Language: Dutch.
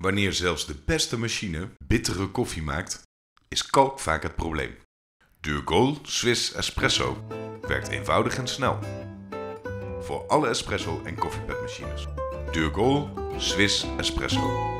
Wanneer zelfs de beste machine bittere koffie maakt, is kalk vaak het probleem. Durgol Swiss Espresso werkt eenvoudig en snel. Voor alle espresso- en koffiepetmachines. Durgol Swiss Espresso.